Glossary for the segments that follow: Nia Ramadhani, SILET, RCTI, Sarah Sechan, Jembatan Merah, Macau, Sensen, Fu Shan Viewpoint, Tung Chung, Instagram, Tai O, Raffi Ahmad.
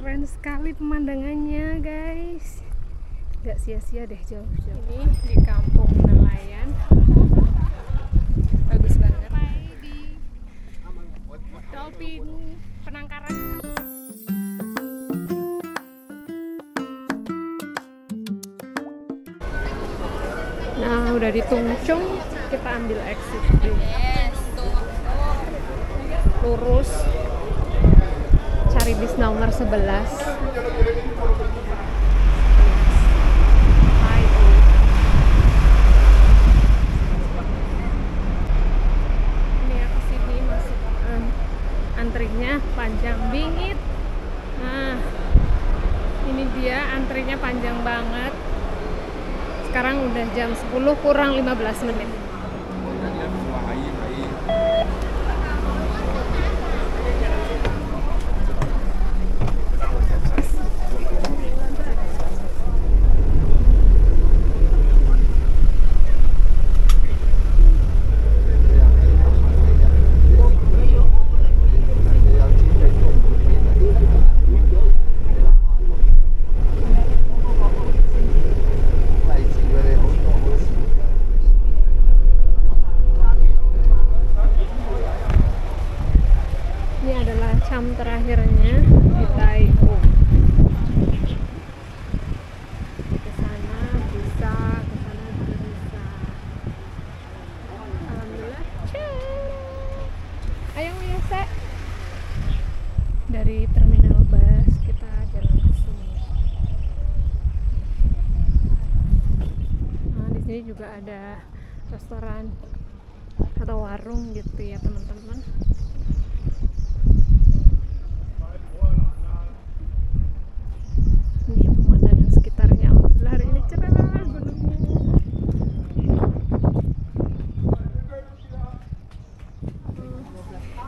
keren sekali pemandangannya guys, nggak sia-sia deh jauh-jauh. Ini di kampung nelayan, bagus banget. Di dolphin penangkaran. Nah udah di Tung Chung, kita ambil exit dulu. Lurus, cari bis nomor 11. Panjang bingit. Nah, ini dia antrinya panjang banget. Sekarang udah jam 10 kurang 15 menit. Terakhirnya di Tai O. Ke sana bisa. Alhamdulillah. Ciao. Ayo Yese. Dari terminal bus kita jalan ke sini. Nah, di sini juga ada restoran atau warung gitu ya, teman-teman.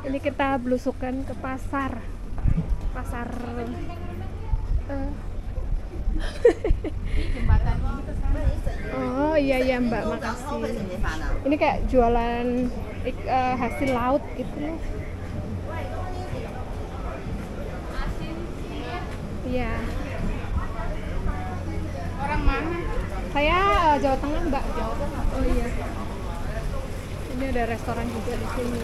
Ini kita belusukan ke pasar Oh iya mbak, makasih. Ini kayak jualan hasil laut gitu loh. Iya. Orang mana? Saya Jawa Tengah mbak. Oh iya. Ini ada restoran juga di sini.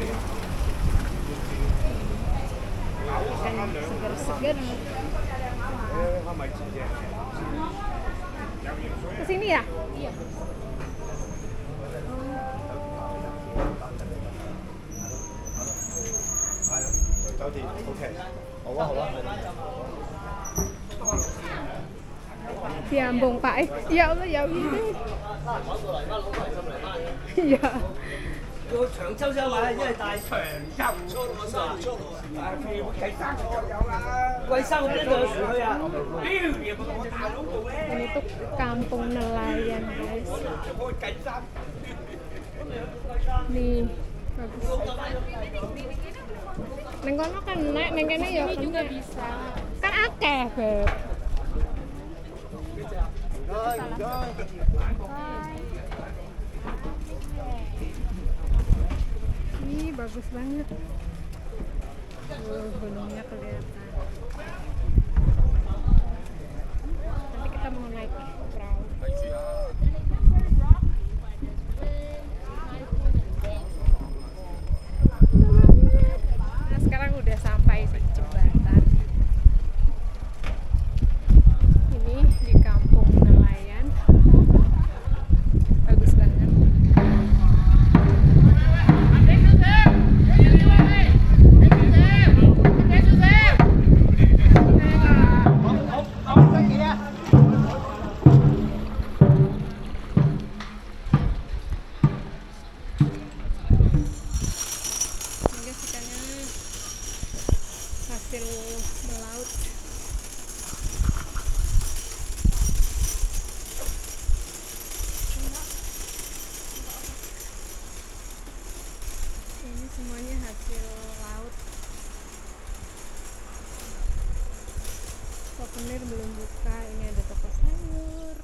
Ikan segar-segar. Kesini ya? Iya. Siambung Pak. Ya Allah ya Allah. Iya. Untuk kampung nelayan guys. Nih bagus. Neng kono kan naik, neng kene ya juga bisa. Kan akeh, Beb. Ini bagus banget. Gunungnya kelihatan. Nanti kita mau naik perahu. Nah, sekarang udah sampai di jembatan. Ini di kampung nelayan. Bagus banget. Semuanya hasil laut. Souvenir belum buka. Ini ada toko sayur.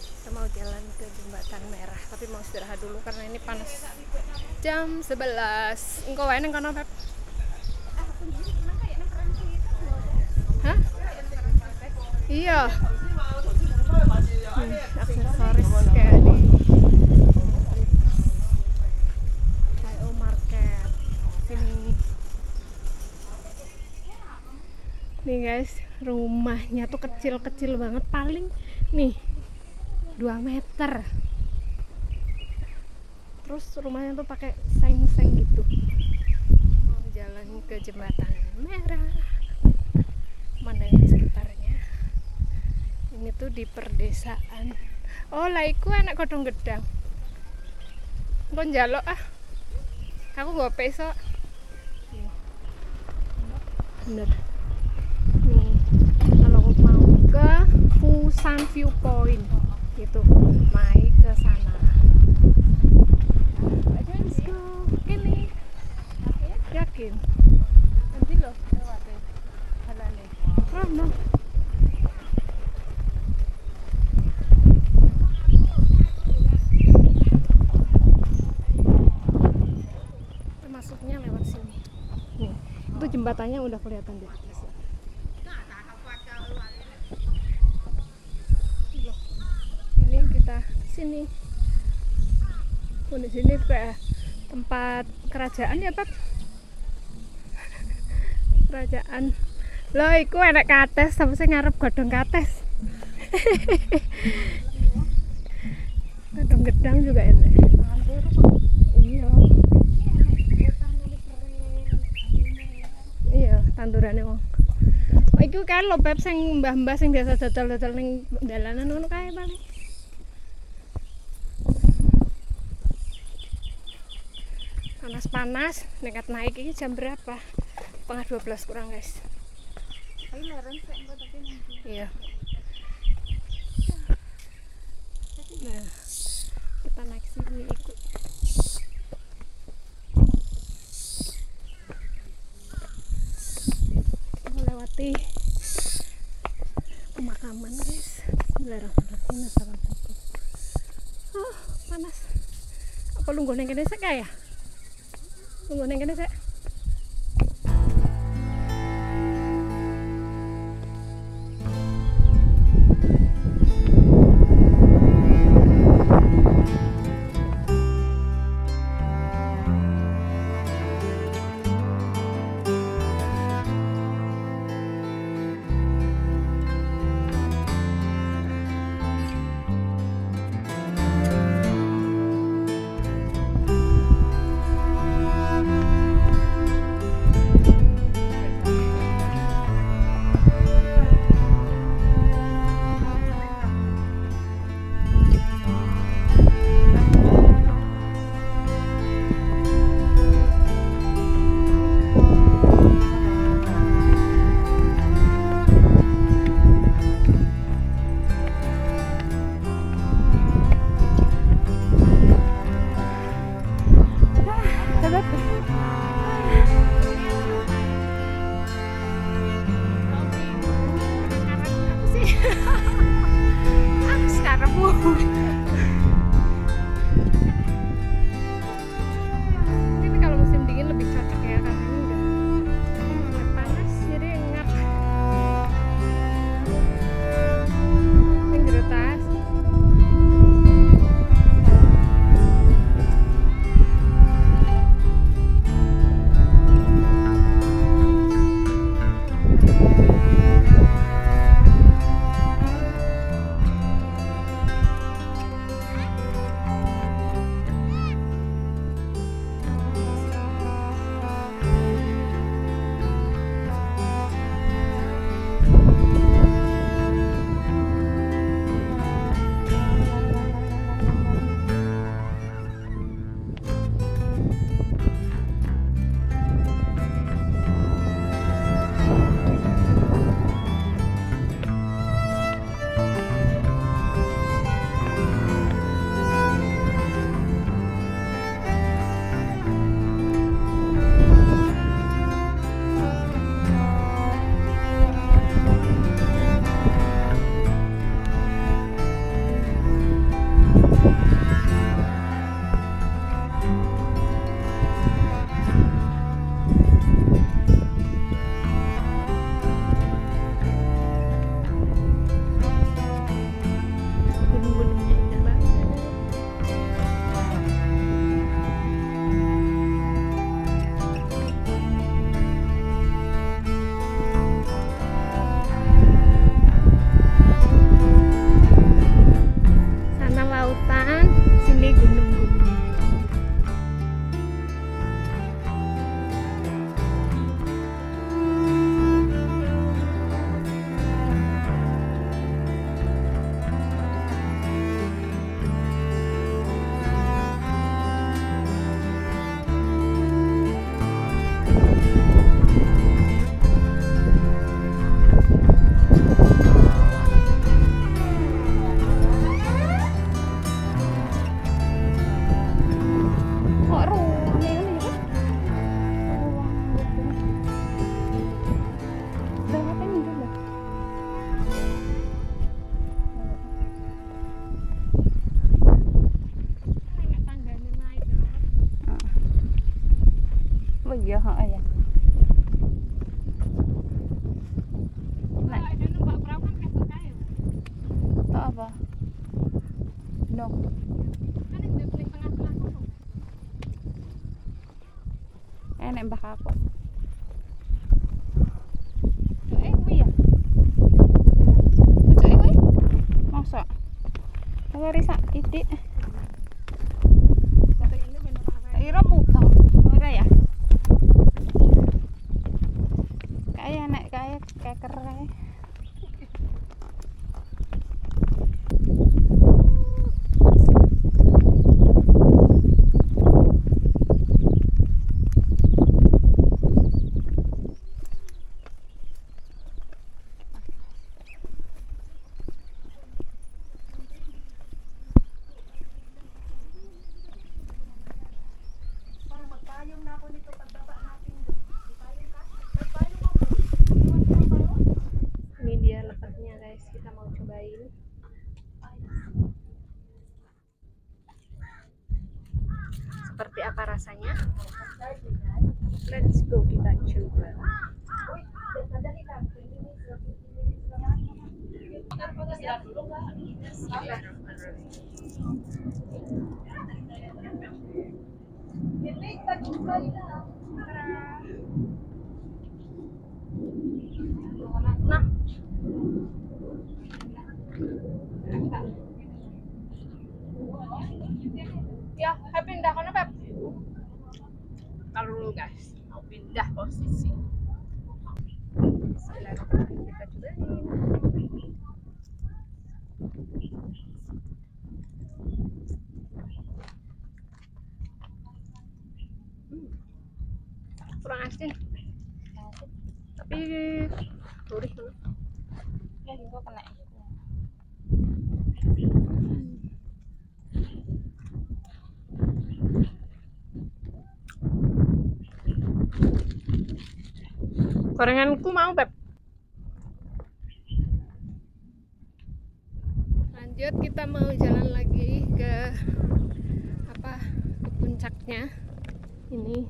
Kita mau jalan ke jembatan merah, tapi mau istirahat dulu karena ini panas. Jam 11. Engko wae nang kono, Pep. Iya. Aksesoris kayak di Tai O Market sini. Nih guys, rumahnya tuh kecil-kecil banget, paling nih 2 meter. Terus rumahnya tuh pakai seng-seng gitu. Mau jalan ke jembatan merah. Pemandangan sekitarnya. Ini tuh di perdesaan. Oh, lah iku anak godhong gedang. Engko njaluk ah. Aku nggo peso. Bener. Nih, kalau mau ke Fu Shan Viewpoint gitu, main ke sana. Let's go. Ini. Yakin? Nanti loh lewat deh. Halane. Rono. Masuknya lewat sini. Nih, itu jembatannya udah kelihatan di atas. Ini kita sini. Di sini kayak tempat kerajaan ya, Pak. Kerajaan. Loh, iku enak kates, sampe ngarep godhong kates. Godhong gedang juga enak. Iya. Iya, tandurane wong. Oh, iku kan lho Beb sing mbah-mbah sing biasa dodol-dodol ning dalanan ngono kae paling. Panas-panas, nekat naik ini jam berapa? 11:12 kurang guys. Iya. Nah, kita naik sini ikut. Melewati pemakaman guys. Bismillahirrahmanirrahim. Oh, panas. Apa lu nggone kene sik ya? Tunggu neng kene sik. nembak aku. Masa? Kalau risa idik. Ira mubang, ora ya? Kayak nek kayak keren. Ini dia lepasnya guys, kita mau cobain. Seperti apa rasanya? Let's go, kita coba. Nah, ya, saya pindah karena Pep. Kalau dulu guys, mau pindah posisi. Bismillahirrahmanirrahim, kita cobain. Kurang asin, tapi gurih loh. Ya, juga kena. Gorenganku mau Beb. Lanjut kita mau jalan lagi ke apa? Ke puncaknya. Ini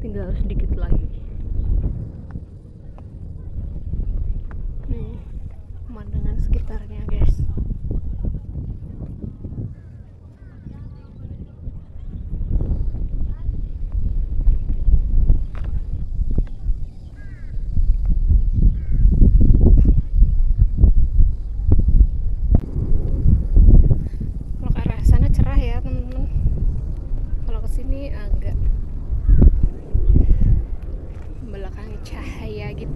tinggal sedikit lagi. Nih, pemandangan sekitarnya, guys. Kalau ke arah sana cerah ya, teman-teman. Kalau ke sini agak belakang cahaya gitu.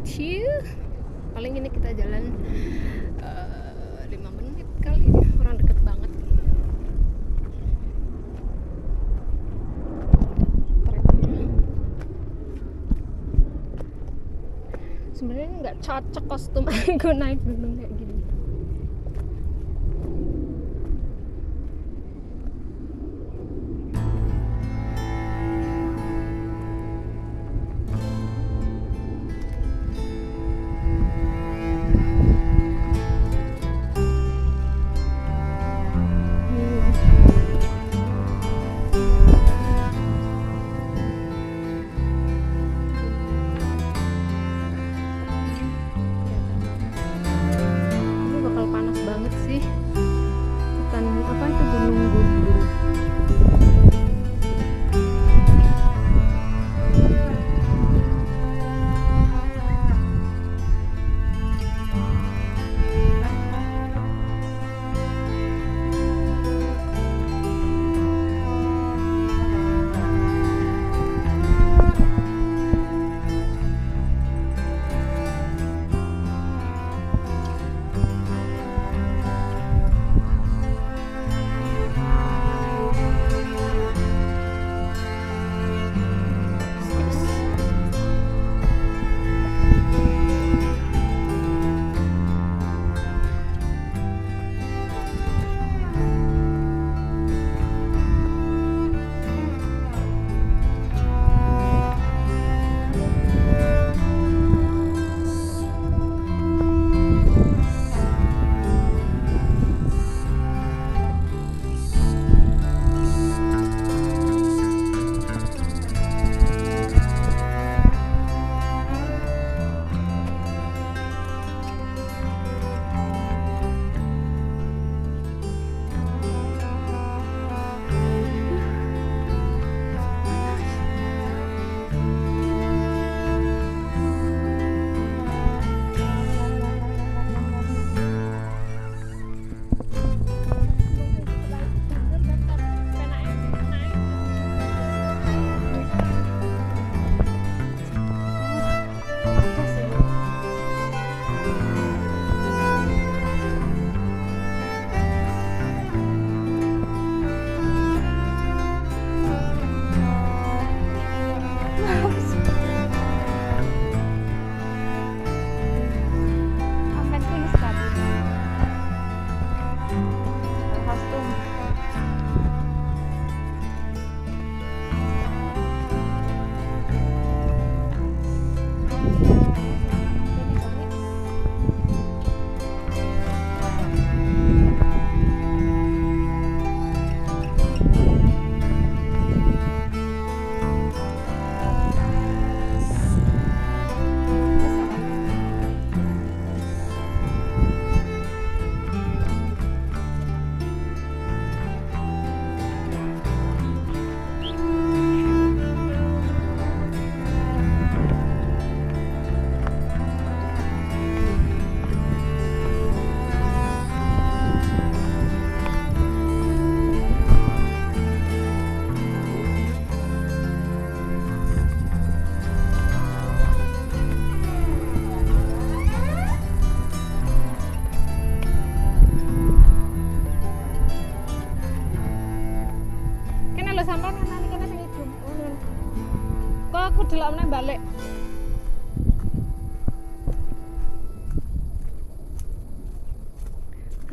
Paling ini kita jalan 5 menit kali ya, kurang deket banget. Sebenarnya nggak cocok kostum aku naik gunung kayak gini.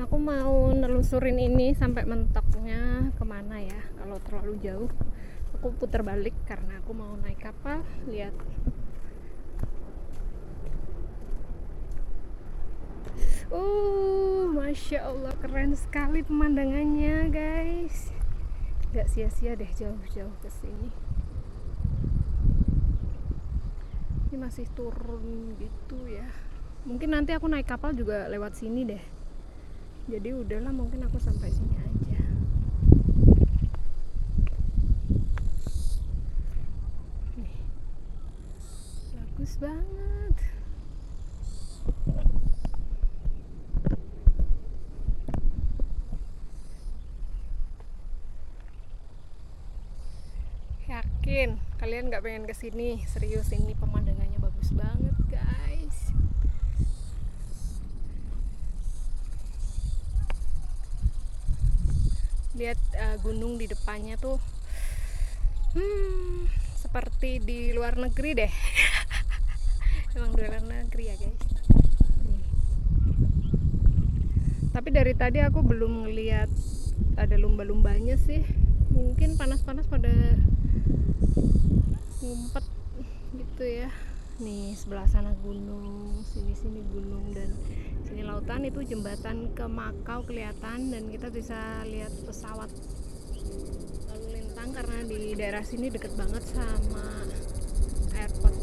aku mau nelusurin ini sampai mentoknya kemana ya. Kalau terlalu jauh aku putar balik karena aku mau naik kapal. Lihat Masya Allah, keren sekali pemandangannya guys. Gak sia-sia deh jauh-jauh ke sini. Ini masih turun gitu ya. Mungkin nanti aku naik kapal juga lewat sini deh. Jadi udahlah, mungkin aku sampai sini aja. Nih. Bagus banget. Yakin kalian nggak pengen kesini? Serius, ini pemandangannya bagus banget guys. Lihat gunung di depannya tuh, seperti di luar negeri deh. Emang di luar negeri ya guys. Tapi dari tadi aku belum ngeliat ada lumba-lumbanya sih. Mungkin panas-panas pada ngumpet gitu ya. Nih sebelah sana gunung, sini-sini gunung, dan sini lautan. Itu jembatan ke Macau kelihatan, dan kita bisa lihat pesawat lalu lintang karena di daerah sini deket banget sama airport.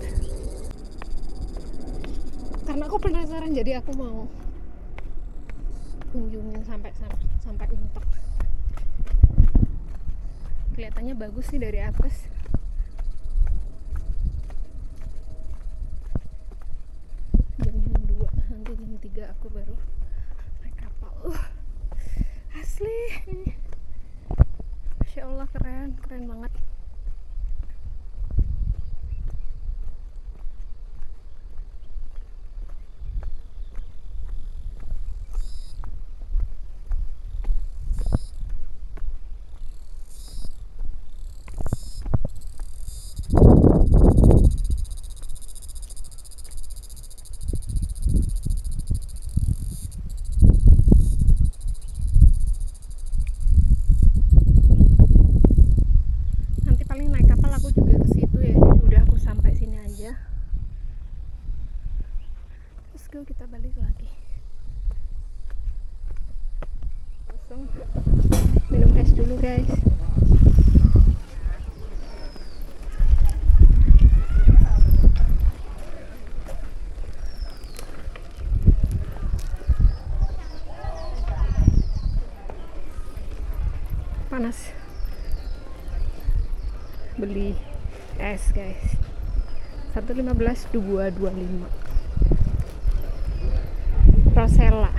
Karena aku penasaran, jadi aku mau kunjungin sampai mentok. Kelihatannya bagus sih dari atas. Jam 2 nanti jam 3 aku baru naik kapal. Asli ini, Masya Allah, keren banget. Kita balik lagi, langsung minum es dulu guys. Panas, beli es guys, 1,15 2,25. Prosela.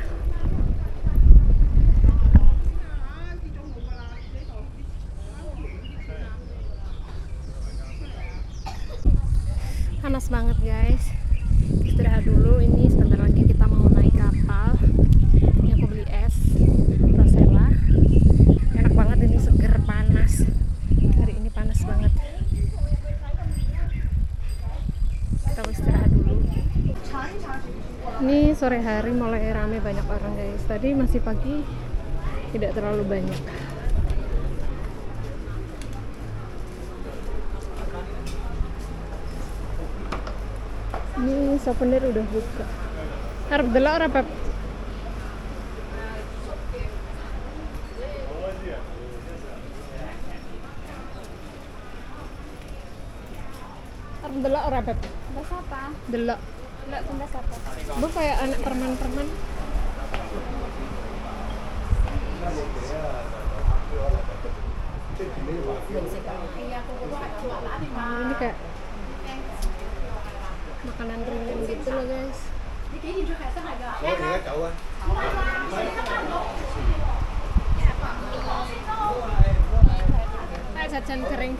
Panas banget guys. Istirahat dulu, ini sebentar lagi kita mau naik kapal. Ini aku beli es Prosela. Enak banget ini, seger, panas. Hari ini panas banget. Kita istirahat dulu. Ini sore hari mulai rame, banyak orang guys. Tadi masih pagi tidak terlalu banyak. Ini souvenir udah buka. Harap delok ora, Bab? Harap delok ora, Bab? Bas apa? Delok. Enggak, benda apa? Bu kayak anak permen-permen. Ini kayak makanan ringan gitu loh guys. Jajan kering.